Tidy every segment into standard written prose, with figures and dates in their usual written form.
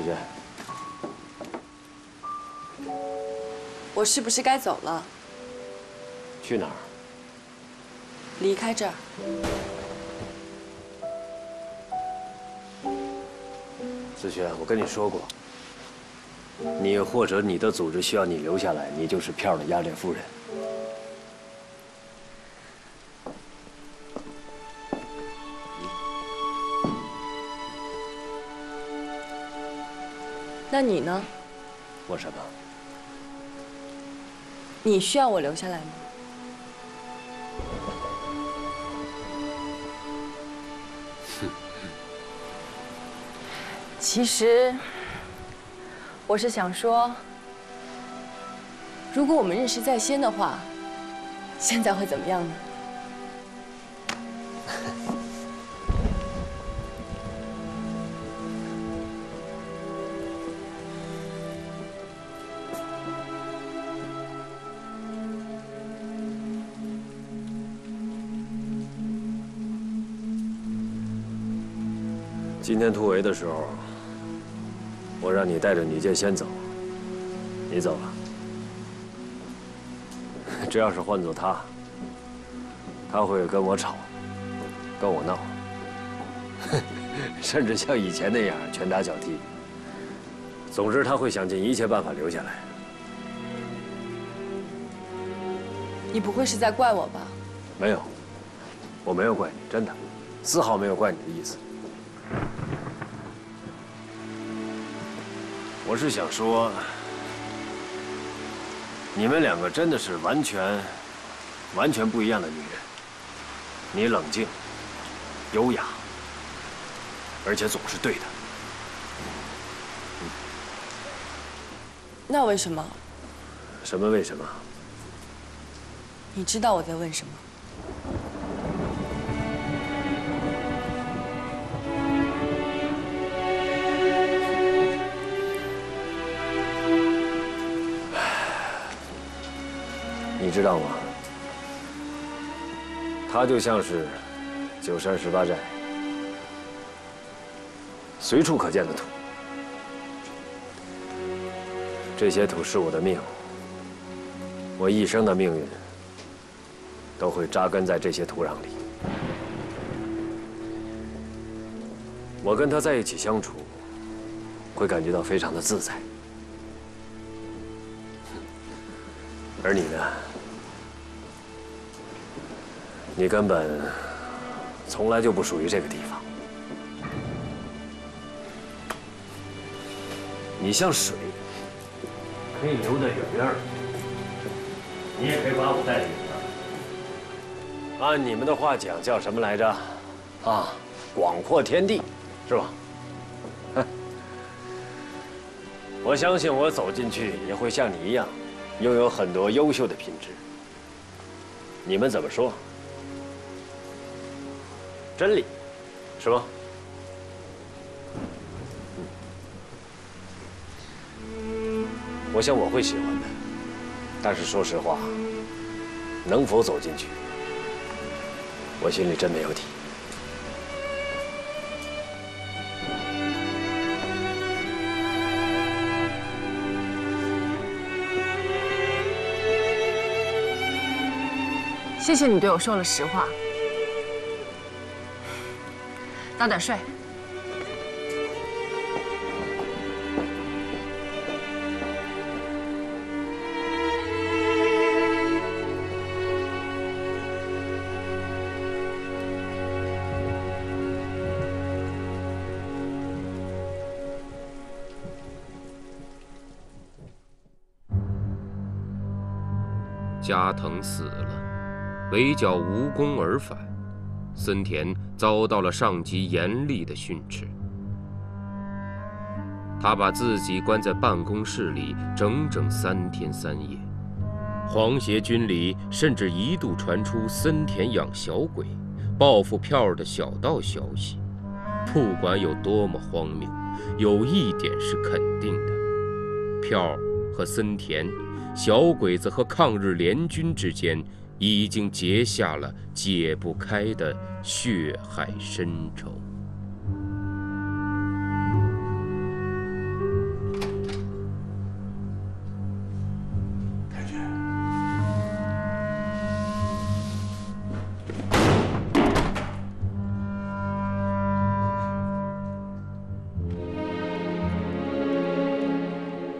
再见。我是不是该走了？去哪儿？离开这儿。 子轩，我跟你说过，你或者你的组织需要你留下来，你就是票的压寨夫人。那你呢？我什么？你需要我留下来吗？ 其实，我是想说，如果我们认识在先的话，现在会怎么样呢？今天突围的时候。 我让你带着女界先走，你走了。这要是换做他，他会跟我吵，跟我闹，甚至像以前那样拳打脚踢。总之，他会想尽一切办法留下来。你不会是在怪我吧？没有，我没有怪你，真的，丝毫没有怪你的意思。 我是想说，你们两个真的是完全不一样的女人。你冷静、优雅，而且总是对的。那为什么？什么为什么？你知道我在问什么？ 你知道吗？他就像是九山十八寨随处可见的土，这些土是我的命，我一生的命运都会扎根在这些土壤里。我跟他在一起相处，会感觉到非常的自在，而你呢？ 你根本从来就不属于这个地方，你像水，可以流得远远的，你也可以把我带得远远。按你们的话讲，叫什么来着？啊，广阔天地，是吧？我相信我走进去也会像你一样，拥有很多优秀的品质。你们怎么说？ 真理，是吗？我想我会喜欢的，但是说实话，能否走进去，我心里真没有底。谢谢你对我说了实话。 早点睡。加藤死了，围剿无功而返。 森田遭到了上级严厉的训斥，他把自己关在办公室里整整3天3夜。皇协军里甚至一度传出森田养小鬼、报复票的小道消息。不管有多么荒谬，有一点是肯定的：票和森田、小鬼子和抗日联军之间。 已经结下了解不开的血海深仇。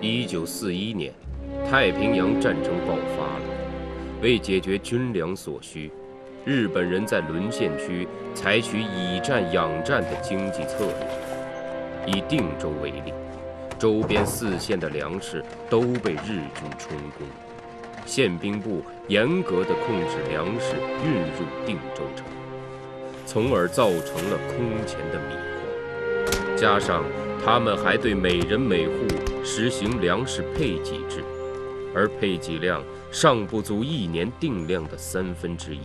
1941年，太平洋战争爆发了。为解决军粮所需，日本人在沦陷区采取以战养战的经济策略。以定州为例，周边4县的粮食都被日军充公，宪兵部严格地控制粮食运入定州城，从而造成了空前的米荒。加上他们还对每人每户 实行粮食配给制，而配给量尚不足1年定量的1/3，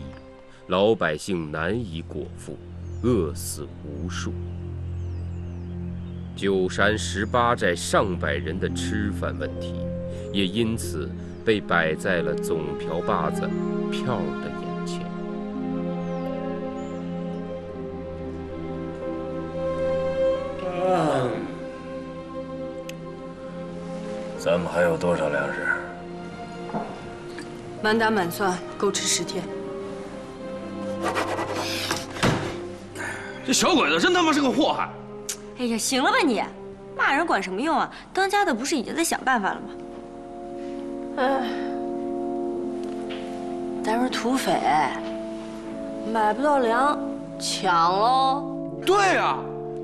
老百姓难以果腹，饿死无数。9山18寨上百人的吃饭问题，也因此被摆在了总瓢把子票的眼前。咱们还有多少粮食？满打满算够吃10天。这小鬼子真他妈是个祸害！哎呀，行了吧你，骂人管什么用啊？当家的不是已经在想办法了吗？哎，咱是土匪，买不到粮，抢喽！对呀，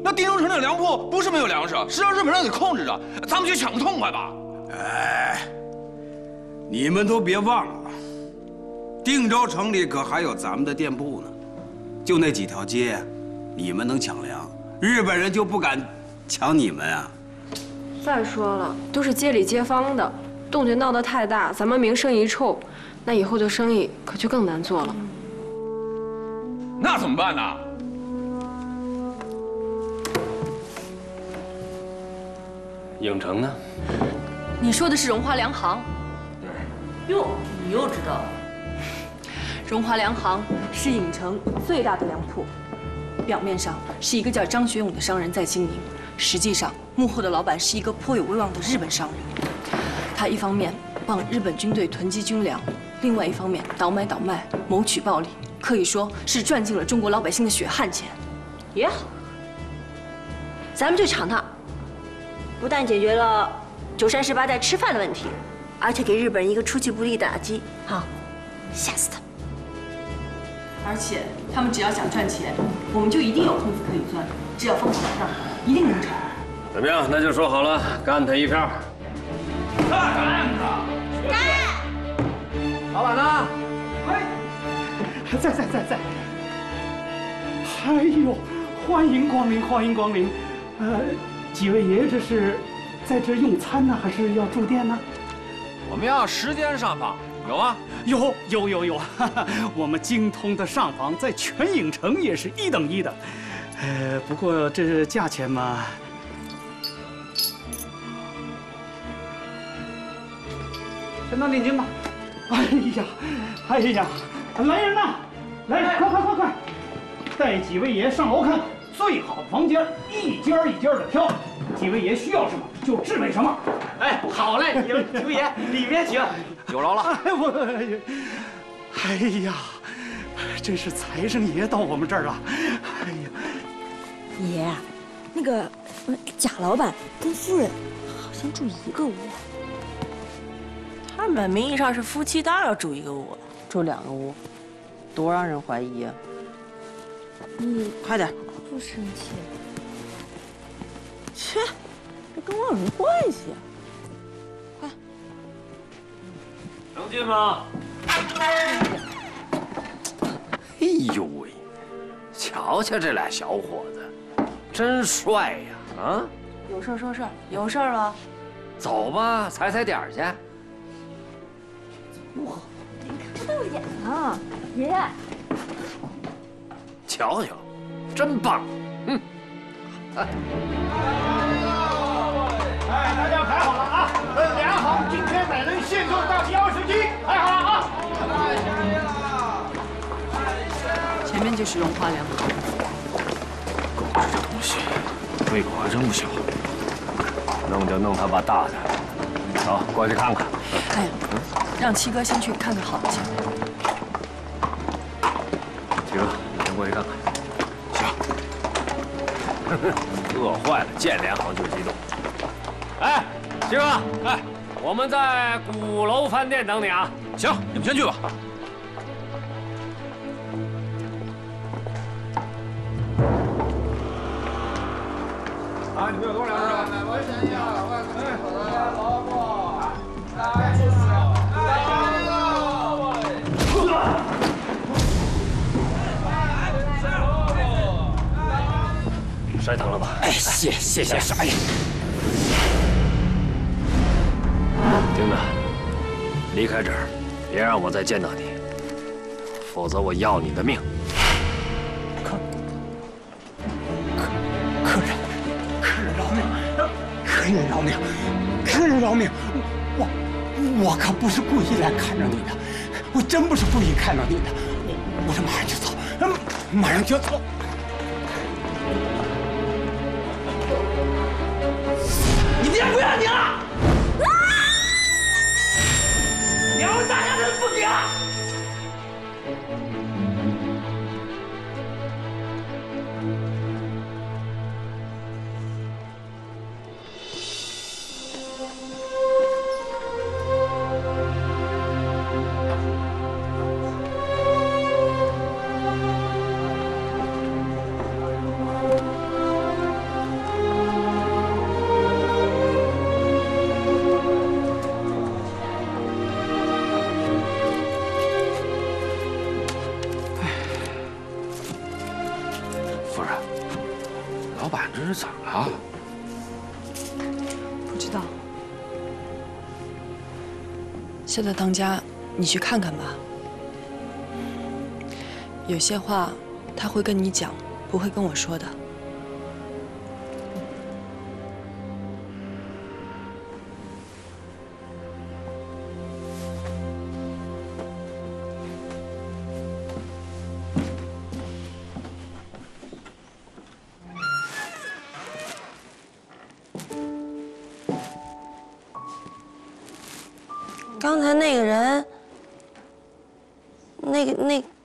那定州城的粮铺不是没有粮食，是让日本人给控制着，咱们去抢个痛快吧！ 哎，你们都别忘了，定州城里可还有咱们的店铺呢。就那几条街，你们能抢粮，日本人就不敢抢你们啊。再说了，都是街里街坊的，动静闹得太大，咱们名声一臭，那以后的生意可就更难做了。那怎么办呢？ 影城呢？ 你说的是荣华粮行，哟，你又知道了。荣华粮行是影城最大的粮铺，表面上是一个叫张学勇的商人在经营，实际上幕后的老板是一个颇有威望的日本商人。他一方面帮日本军队囤积军粮，另外一方面倒卖，谋取暴利，可以说是赚尽了中国老百姓的血汗钱。也好，咱们就抢他，不但解决了 9山18寨吃饭的问题，而且给日本人一个出其不意的打击，啊，吓死他！而且他们只要想赚钱，我们就一定有空子可以钻，只要疯狂上，一定能成。怎么样？那就说好了，干他一票！干他！干！老板呢？喂，在。哎呦，欢迎光临，欢迎光临。几位爷这是 在这用餐呢，还是要住店呢？我们要时间上访，有啊，有，哈哈，我们精通的上访在全影城也是1等1的。不过这价钱嘛，先当定金吧。哎呀，来人呐，来人，快，带几位爷上楼看看最好的房间，一间的挑。 几位爷需要什么就置备什么。哎，好嘞，几位爷里面请，有劳了。哎，哎呀，真是财神爷到我们这儿了。哎呀，爷，那个贾老板跟夫人好像住一个屋。他们名义上是夫妻，当然要住一个屋，住2个屋，多让人怀疑啊！你快点，不生气。 切，这跟我有什么关系啊？快，能进吗？哎呦喂，瞧瞧这俩小伙子，真帅呀！啊，有事说事，有事了，走吧，踩点去。哇，你看不到眼啊，爷爷！瞧瞧，真棒！嗯。 哎，大家排好了啊！粮行今天每人限购大批20斤，排好了啊！前面就是荣华粮行。狗日这东西，胃口还真不小。弄就弄他把大的，走，过去看看。哎，让七哥先去看看好的去。七哥，你先过去看看。 饿坏了，见粮行就激动。哎，媳妇，哎，我们在鼓楼饭店等你啊。行，你们先去吧。 啊，你们有多少粮食啊？我先要，我先要萝卜，来，谢谢，来，摔疼了吧？哎，谢谢。哎，丁子，离开这儿，别让我再见到你，否则我要你的命。 客人饶命！客人饶命！我可不是故意来看着你的，我真不是故意看着你的，我这马上就走，马上就走。你爹不要你了！啊！娘们，大家都不给啊！ 现在当家，你去看看吧。有些话他会跟你讲，不会跟我说的。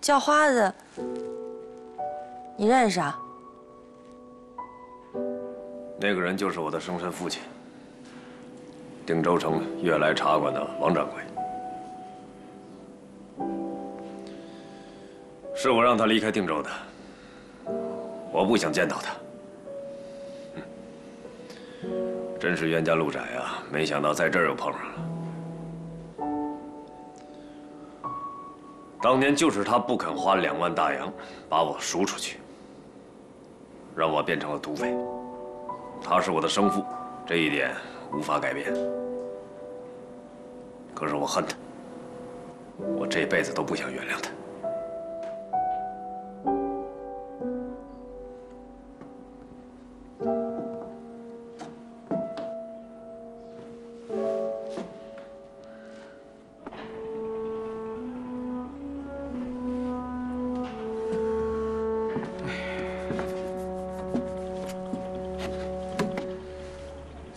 叫花子，你认识啊？那个人就是我的生身父亲，定州城悦来茶馆的王掌柜。是我让他离开定州的，我不想见到他。真是冤家路窄啊！没想到在这儿又碰上了。 当年就是他不肯花2万大洋把我赎出去，让我变成了土匪。他是我的生父，这一点无法改变。可是我恨他，我这辈子都不想原谅他。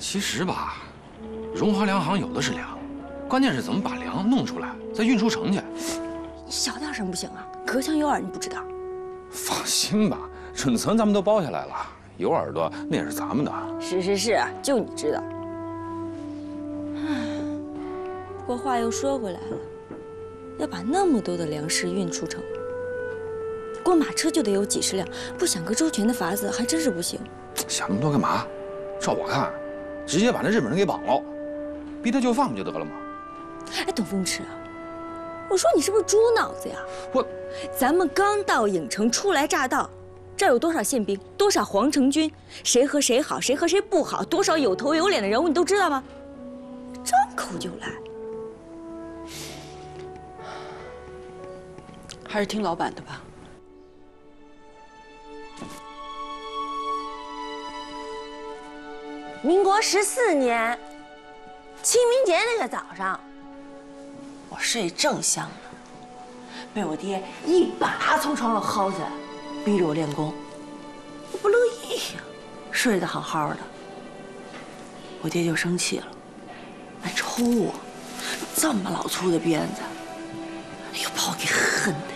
其实吧，荣华粮行有的是粮，关键是怎么把粮弄出来，再运出城去。你小点声不行啊，隔墙有耳，你不知道。放心吧，准层咱们都包下来了，有耳朵那也是咱们的。是，就你知道。唉，不过话又说回来了，要把那么多的粮食运出城，光马车就得有几十辆，不想个周全的法子还真是不行。想那么多干嘛？照我看。 直接把那日本人给绑了，逼他就范不就得了吗？哎，董风池啊，我说你是不是猪脑子呀？咱们刚到影城，初来乍到，这儿有多少宪兵，多少皇城军，谁和谁好，谁和谁不好，多少有头有脸的人物，你都知道吗？张口就来，还是听老板的吧。 民国14年，清明节那个早上，我睡正香呢，被我爹一把从床上薅起来，逼着我练功。我不乐意呀，睡得好好的，我爹就生气了，来抽我，这么老粗的鞭子，哎呦，把我给恨的，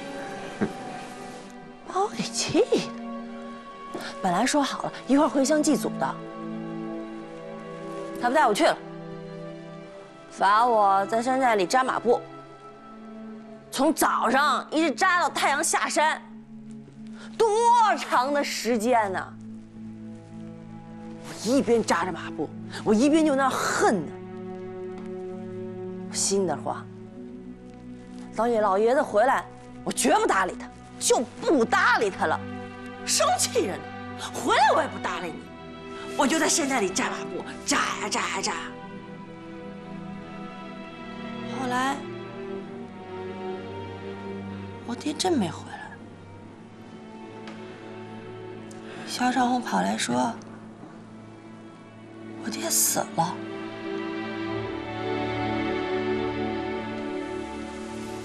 把我给气的。本来说好了一块回乡祭祖的。 他不带我去了，罚我在山寨里扎马步，从早上一直扎到太阳下山，多长的时间呢？我一边扎着马步，我一边就那恨呢，我心得慌。等老爷子回来，我绝不搭理他，就不搭理他了，生气着呢。回来我也不搭理你。 我就在山寨里扎马步，扎呀扎呀扎。后来，我爹真没回来。肖长红跑来说，我爹死了。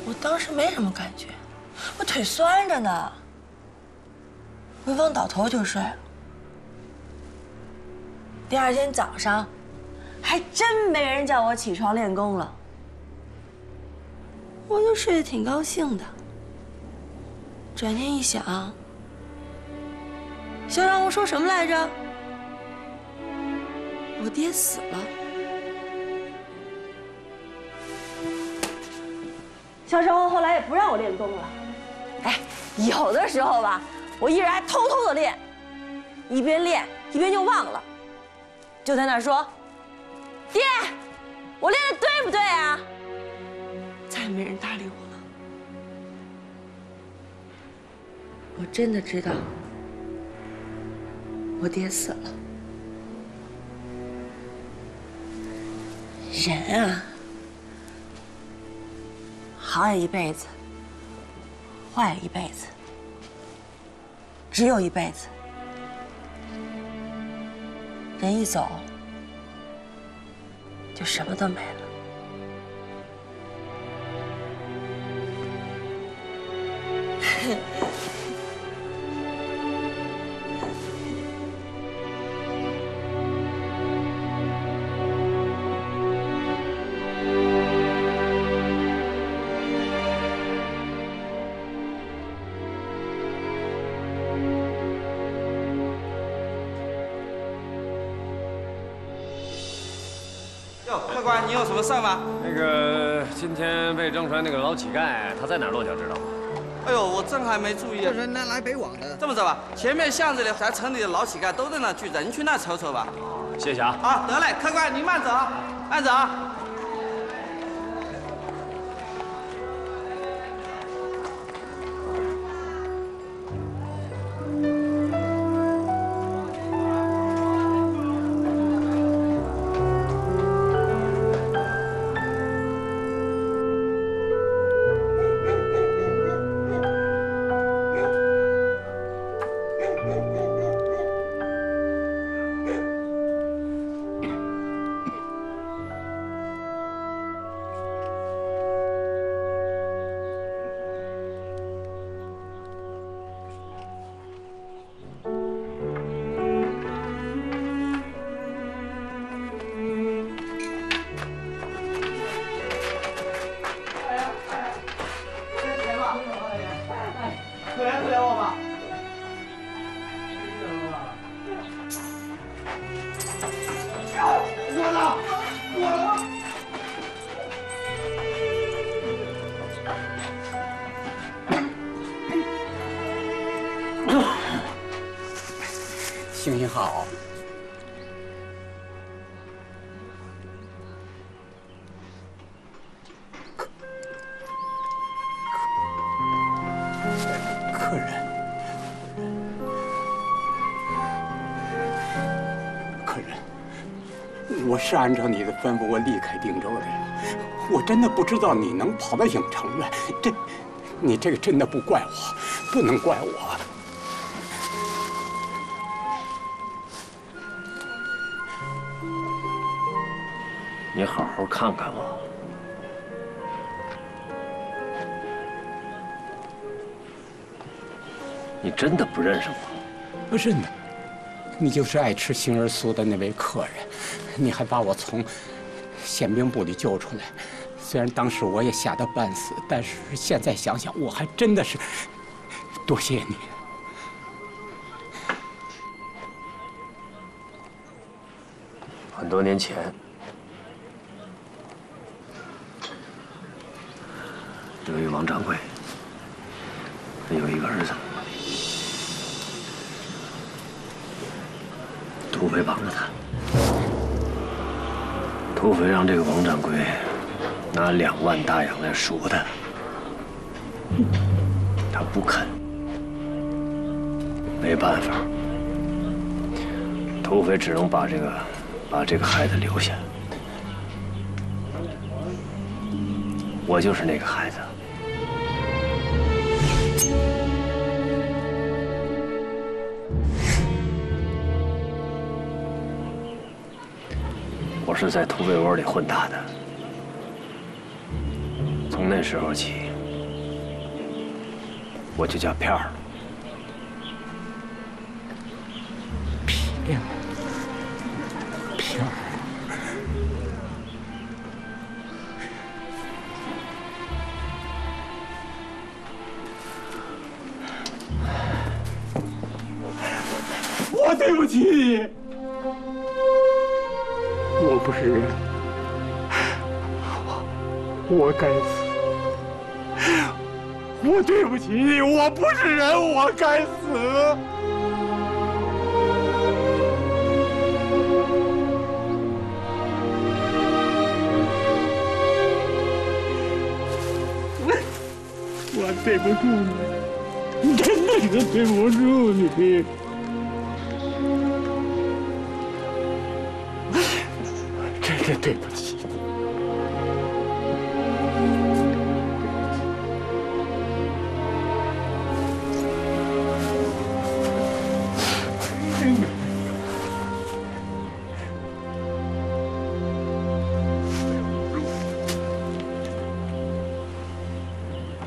我当时没什么感觉，我腿酸着呢，我一倒头就睡了。 第二天早上，还真没人叫我起床练功了，我就睡得挺高兴的。转念一想，肖长红说什么来着？我爹死了。肖长红后来也不让我练功了。哎，有的时候吧，我一人还偷偷的练，一边练一边就忘了。 就在那说：“爹，我练的对不对啊？”再也没人搭理我了。我真的知道，我爹死了。人啊，好也一辈子，坏也一辈子，只有一辈子。 人一走，就什么都没了。你有什么事儿吗？那个今天被扔出来那个老乞丐，他在哪儿落脚知道吗？哎呦，我正还没注意。就是南来北往的。这么着吧，前面巷子里咱城里的老乞丐都在那聚着，你去那瞅瞅吧。谢谢啊。啊，得嘞，客官您慢走，慢走。行行好，客人，我是按照你的吩咐，我离开定州的，我真的不知道你能跑到影城来，你这个真的不怪我，不能怪我。 你好好看看我，你真的不认识我？不是你，你就是爱吃杏仁酥的那位客人，你还把我从宪兵部里救出来。虽然当时我也吓得半死，但是现在想想，我还真的是多谢你。 很多年前，王掌柜，他有一个儿子，土匪绑着他。土匪让这个王掌柜拿2万大洋来赎他，他不肯。没办法，土匪只能把这个孩子留下。 我就是那个孩子。我是在土匪窝里混大的，从那时候起，我就叫片儿。片儿。 对不起，我不是人，我该死。我对不起，我不是人，我该死。我对不住你，真的是对不住你。 对不起，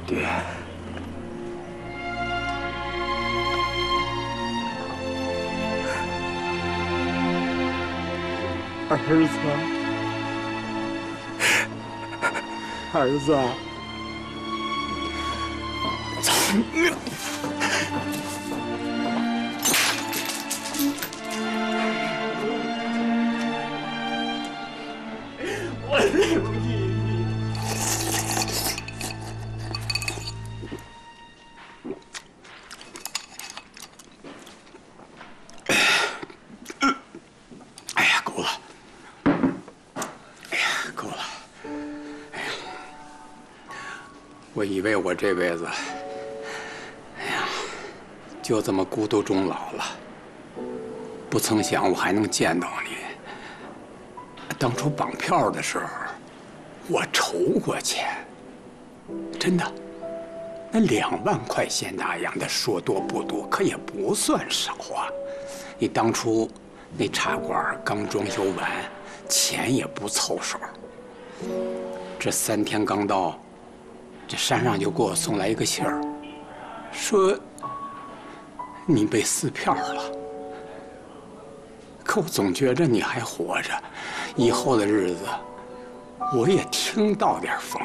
爹，儿子。 儿子，我对不起你。哎呀，够了！哎呀，够了！ 我以为我这辈子，哎呀，就这么孤独终老了。不曾想我还能见到你。当初绑票的时候，我筹过钱，真的。那2万块钱大洋的，说多不多，可也不算少啊。你当初那茶馆刚装修完，钱也不凑手。这3天刚到。 这山上就给我送来一个信儿，说你被撕票了。可我总觉着你还活着，以后的日子我也听到点风，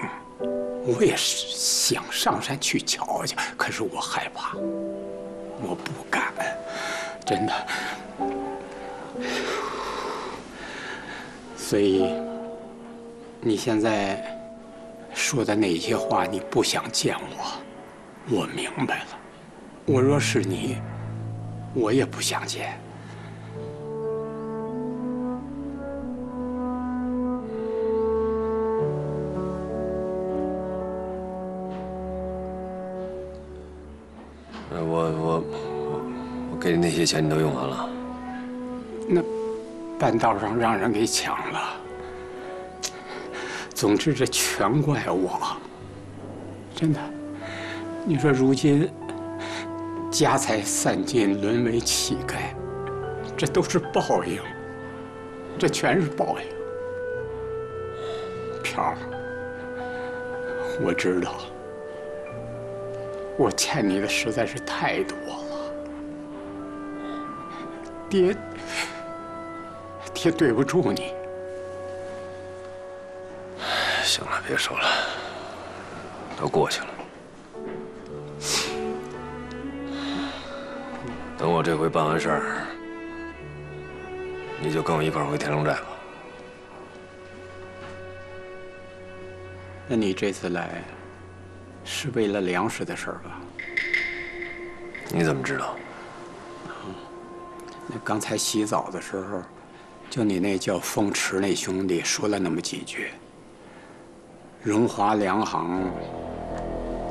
我也想上山去瞧瞧。可是我害怕，我不敢，真的。所以你现在。 说的那些话，你不想见我，我明白了。我若是你，我也不想见。我给你那些钱，你都用完了？那半道上让人给抢了。 总之，这全怪我，真的。你说如今家财散尽，沦为乞丐，这都是报应，这全是报应。飘儿，我知道，我欠你的实在是太多了，爹对不住你。 行了，别说了，都过去了。等我这回办完事儿，你就跟我一块儿回天龙寨吧。那你这次来，是为了粮食的事儿吧？你怎么知道？那刚才洗澡的时候，就你那叫凤池那兄弟说了那么几句。荣华粮行，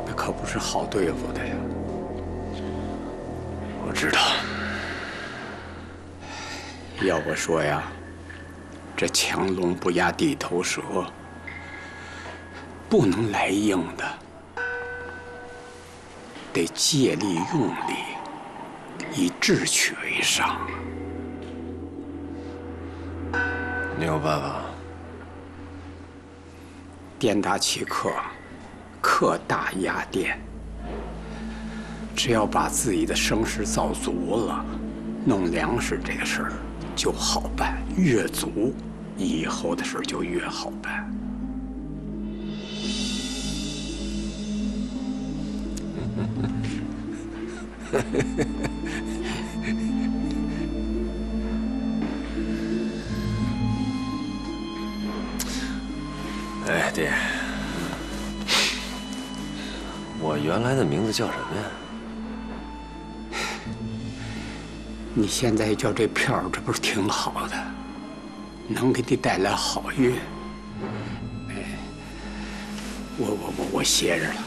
那可不是好对付的呀。我知道。要我说呀，这强龙不压地头蛇，不能来硬的，得借力用力。 以智取为上，你有办法？店大欺客，客大压店。只要把自己的声势造足了，弄粮食这个事儿就好办，越足，以后的事就越好办。哎，爹，我原来的名字叫什么呀？你现在叫这票，这不是挺好的，能给你带来好运。哎，我歇着了。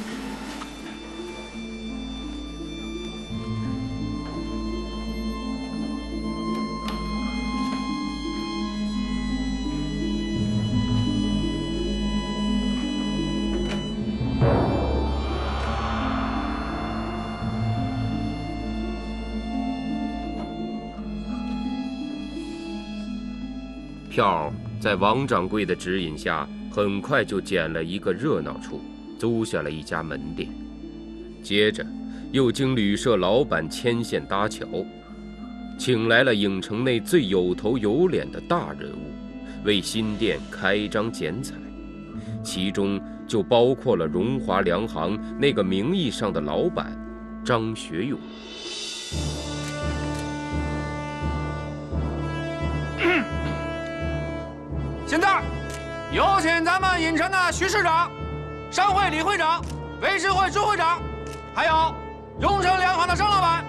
票在王掌柜的指引下，很快就捡了一个热闹处，租下了一家门店。接着，又经旅社老板牵线搭桥，请来了影城内最有头有脸的大人物，为新店开张剪彩。其中就包括了荣华粮行那个名义上的老板张学勇。 现在，有请咱们影城的徐市长、商会李会长、维持会朱会长，还有荣城粮行的张老板、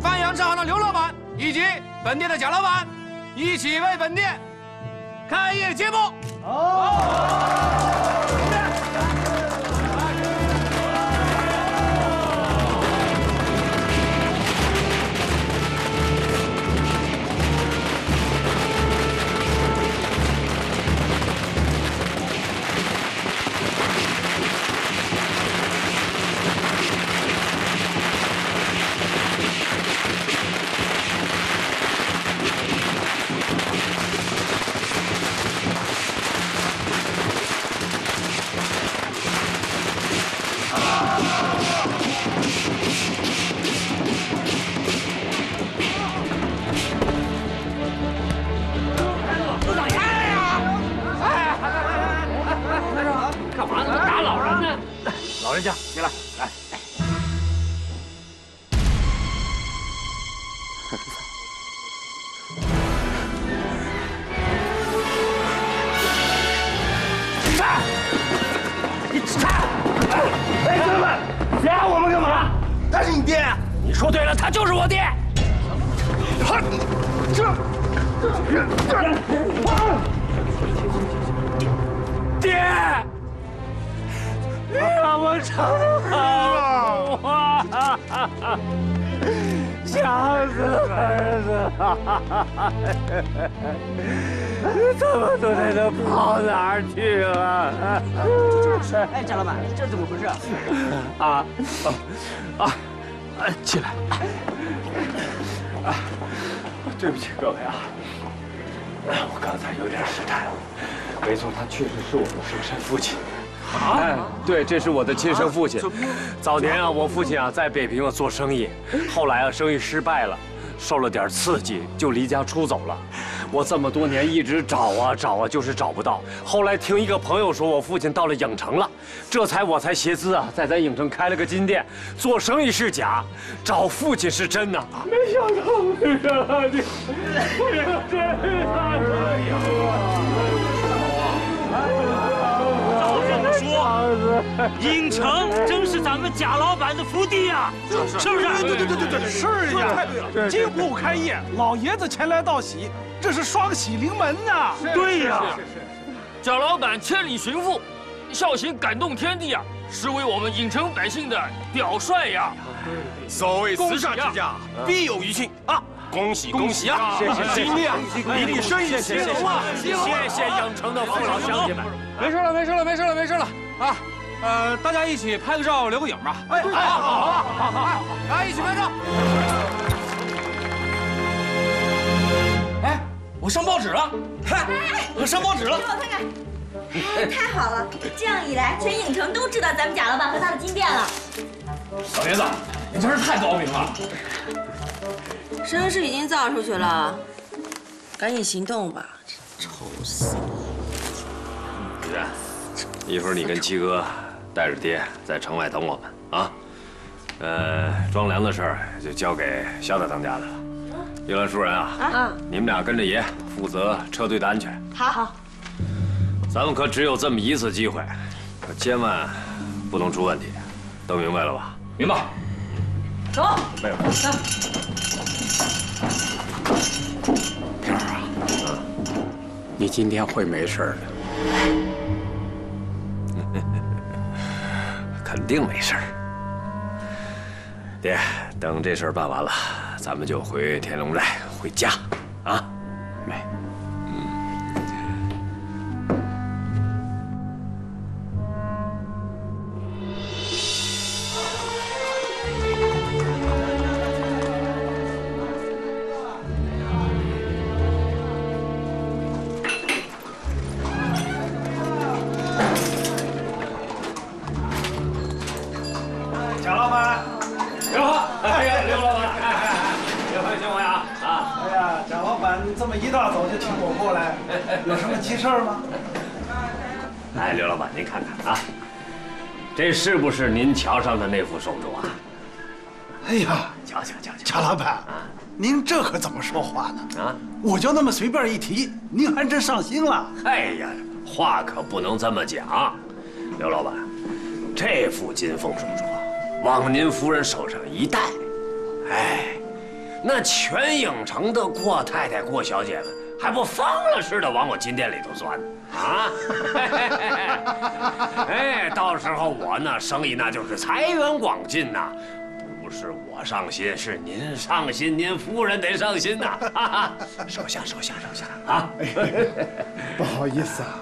范阳商行的刘老板以及本店的贾老板，一起为本店开业揭幕。好。 起来！啊，对不起各位啊，我刚才有点失态了。梅总他确实是我的生身父亲。哎，对，这是我的亲生父亲。早年啊，我父亲啊在北平啊做生意，后来啊生意失败了，受了点刺激就离家出走了。我这么多年一直找啊找啊，就是找不到。后来听一个朋友说，我父亲到了影城了。 我才携资啊，在咱影城开了个金店，做生意是假，找父亲是真呐！没想到你，真啊！哎呀，我跟你说，影城真是咱们贾老板的福地啊，是不是？对，是呀，太对了。今午开业，老爷子前来道喜，这是双喜临门呐。对呀，贾老板千里寻父，孝行感动天地啊，实为我们影城百姓的表率呀。所谓慈善之家，必有余庆啊。 恭喜啊！谢谢，今天一定生意兴隆啊！谢谢影城的父老乡亲们。没事了啊！大家一起拍个照，留个影吧。好，来一起拍照。哎，我上报纸了！嗨，我上报纸了！给我看看。 太好了，这样一来，全影城都知道咱们贾老板和他的金店了。老爷子，你真是太高明了！声势已经造出去了，赶紧行动吧！这臭死你！姐，一会儿你跟七哥带着爹在城外等我们啊。装粮的事儿就交给肖大当家的了。玉兰、淑人啊，你们俩跟着爷负责车队的安全。好。 咱们可只有这么一次机会，可千万不能出问题，都明白了吧？明白。走，妹妹。平儿啊，你今天会没事的，肯定没事儿。爹，等这事儿办完了，咱们就回天龙寨，回家啊。妹。 这是不是您桥上的那副手镯啊？哎呀，瞧瞧！贾老板，您这可怎么说话呢？啊，我就那么随便一提，您还真上心了。哎呀，话可不能这么讲。刘老板，这副金凤手镯往您夫人手上一戴，哎，那全影城的郭太太、郭小姐们还不疯了似的往我金店里头钻。 啊，哎，到时候我呢，生意那就是财源广进呐，不是我上心，是您上心，您夫人得上心呐。手下啊！不好意思啊，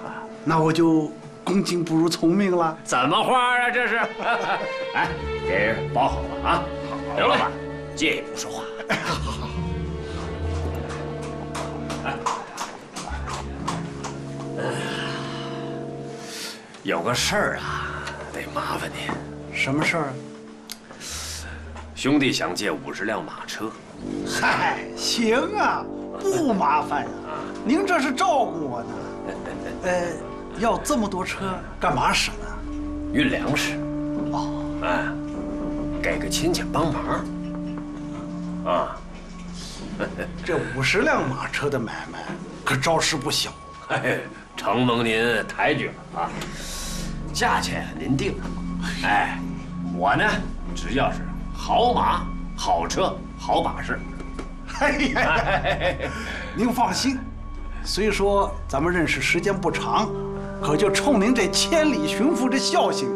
那我就恭敬不如从命了。怎么话啊，这是？哎，给包好了啊。刘老板，借一步说话。好。来。 有个事儿啊，得麻烦您。什么事儿啊？兄弟想借50辆马车。嗨，行啊，不麻烦呀。您这是照顾我呢。要这么多车干嘛使呢？运粮食。哦。哎，给个亲戚帮忙。啊。这50辆马车的买卖可着实不小。哎。 承蒙您抬举了啊，价钱您定。哎，我呢，只要是好马、好车、好把式。哎呀，您放心，虽说咱们认识时间不长，可就冲您这千里寻父这孝心，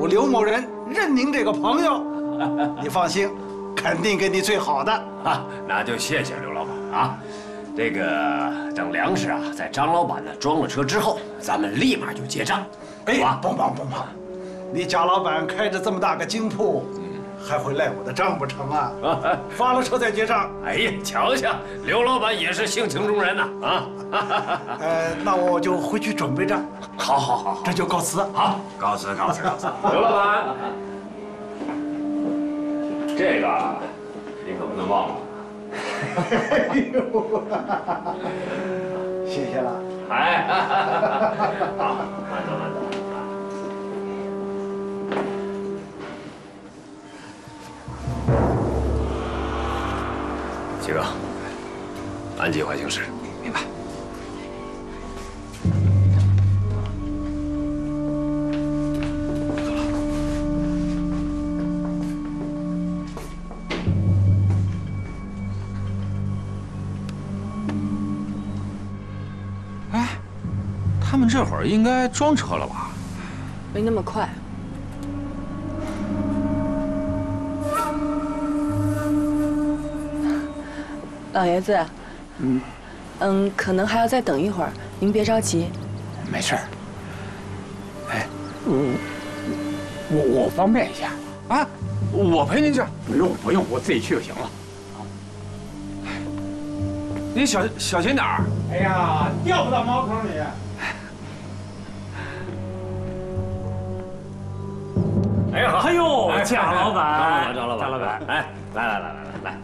我刘某人认您这个朋友。你放心，肯定给你最好的啊。那就谢谢刘老板啊。 这个等粮食啊，在张老板呢装了车之后，咱们立马就结账。哎，帮忙！你贾老板开着这么大个金铺，还会赖我的账不成啊？发了车再结账。哎呀，瞧，刘老板也是性情中人呐！啊，那我就回去准备账。好，这就告辞。好，告辞。刘老板，这个你可不能忘了。 哎呦，谢谢了。哎，好，慢走。七哥，按计划行事。明白。他们这会儿应该装车了吧？没那么快。 老爷子，可能还要再等一会儿，您别着急。没事儿。哎，我方便一下啊，我陪您去。不用不用，我自己去就行了。你小心点儿。哎呀，掉不到茅坑里。 哎呦，贾老板，张老板，哎，来，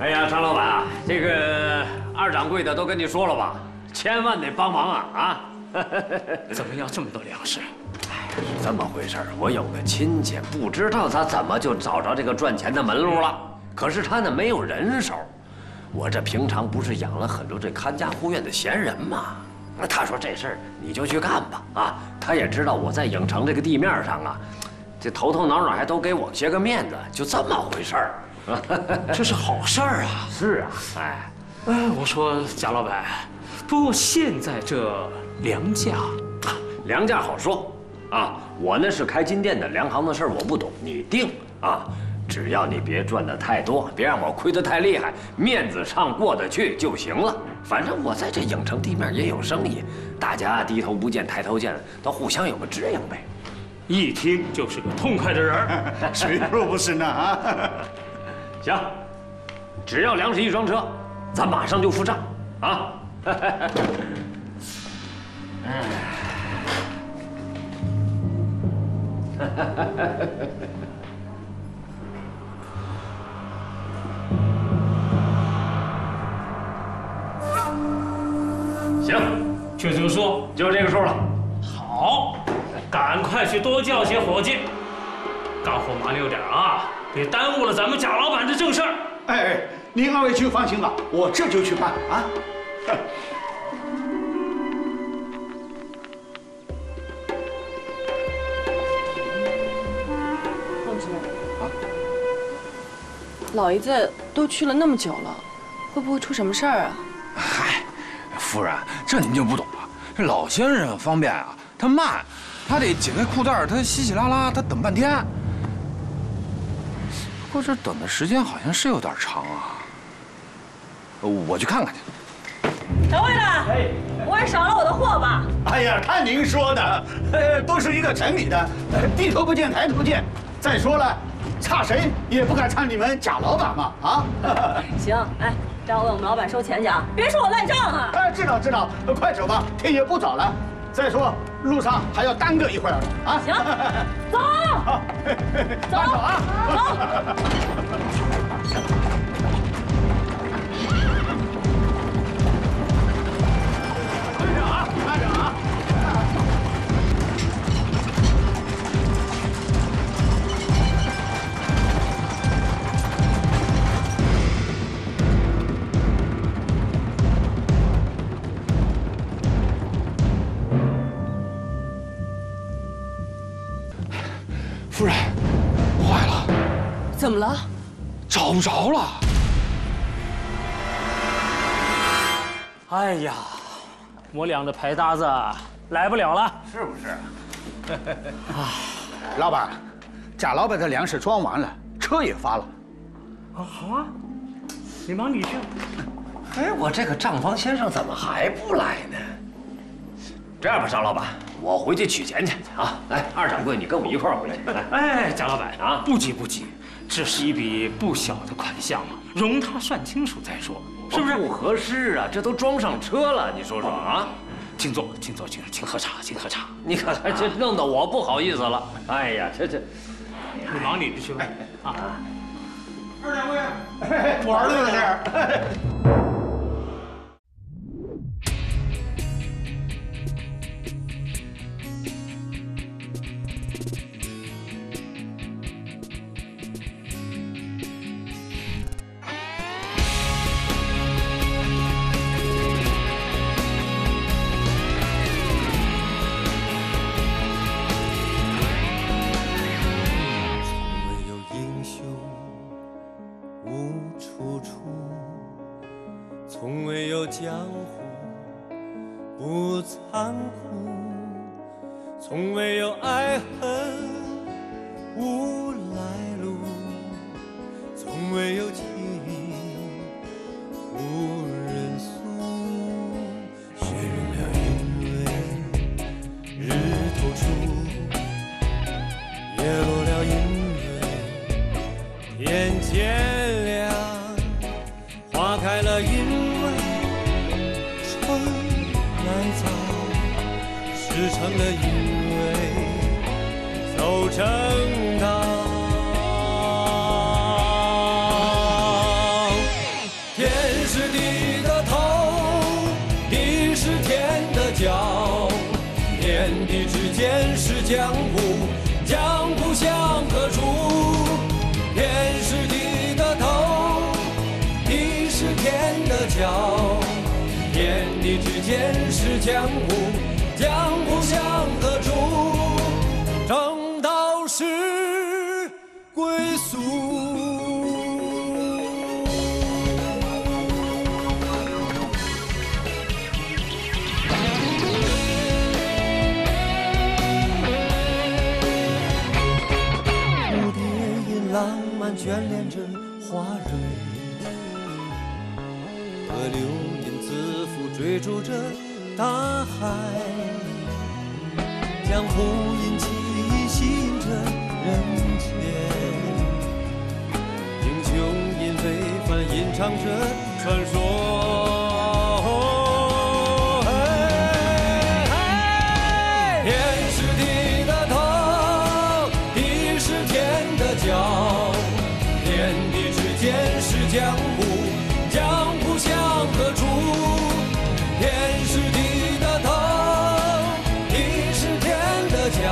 哎呀，张老板啊，这个二掌柜的都跟你说了吧，千万得帮忙啊！怎么要这么多粮食？哎，是这么回事儿，我有个亲戚，不知道他怎么就找着这个赚钱的门路了，可是他呢没有人手，我这平常不是养了很多这看家护院的闲人吗？ 那他说这事儿你就去干吧啊！他也知道我在影城这个地面上啊，这头脑还都给我些个面子，就这么回事儿。这是好事儿啊！是啊，哎，我说贾老板，不过现在这粮价，粮价好说啊。我那是开金店的，粮行的事儿我不懂，你定啊。只要你别赚的太多，别让我亏得太厉害，面子上过得去就行了。 反正我在这影城地面也有生意，大家低头不见抬头见，倒互相有个知影呗。一听就是个痛快的人儿，谁说不是呢？啊，行，只要粮食一装车，咱马上就付账啊！行，就这个数，了。好，赶快去多叫些伙计，干活麻溜点啊，别耽误了咱们贾老板的正事儿。哎，您二位就放心吧，我这就去办啊。孟主任，老爷子都去了那么久了，会不会出什么事儿啊？嗨。 夫人，这您就不懂了。这老先生方便啊，他慢，他得解开裤带，他稀稀拉拉，他等半天。不过这等的时间好像是有点长啊。我去看看去。掌柜的，我也赏了我的货吧？哎呀，看您说的，都是一个城里的，低头不见抬头见。再说了，差谁也不敢差你们贾老板嘛啊！行，哎。 待会我们老板收钱去啊！别说我赖账啊！哎，知道，快走吧，天也不早了。再说路上还要耽搁一会儿啊！行，走，走啊，走。 夫人，坏了！怎么了？找不着了！哎呀，我俩的牌搭子来不了了，是不是？啊，老板，贾老板的粮食装完了，车也发了。啊，好啊，你忙你去。哎，我这个账房先生怎么还不来呢？这样吧，张老板。 我回去取钱去啊！来，二掌柜，你跟我一块儿回去。哎，贾老板啊，不急不急，这是一笔不小的款项嘛，容他算清楚再说，是不是？不合适啊，这都装上车了，你说说啊！请坐，请坐，请喝茶，请喝茶。你看，这弄得我不好意思了。哎呀，这，你忙你的去吧。啊，二掌柜，我儿子在这儿。不残酷，从未有爱恨无来路，从未有记忆无人诉。雪融了因为日头出，叶落了因为天渐亮，花开了因为 来早，事成了因为走正道。天是地的头，地是天的脚，天地之间是江湖，江湖向何处？天是地的头，地是天的脚。 天地之间是江湖，江湖向何处？正道是归宿。蝴蝶因浪漫眷恋着花蕊，河流 自负追逐着大海，江湖因记忆吸引着人间，英雄因非凡吟唱着传说。天是地的头，地是天的脚，天地之间是江湖，江湖向何处？ 天是地的头，地是天的脚，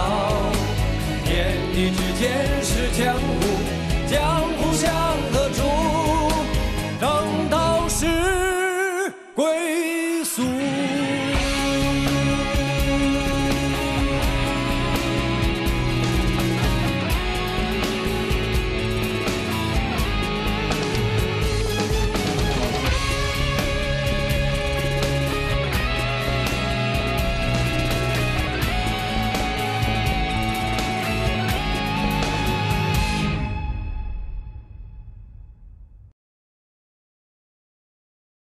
天地之间是江湖，江湖向何处？正道是归宿。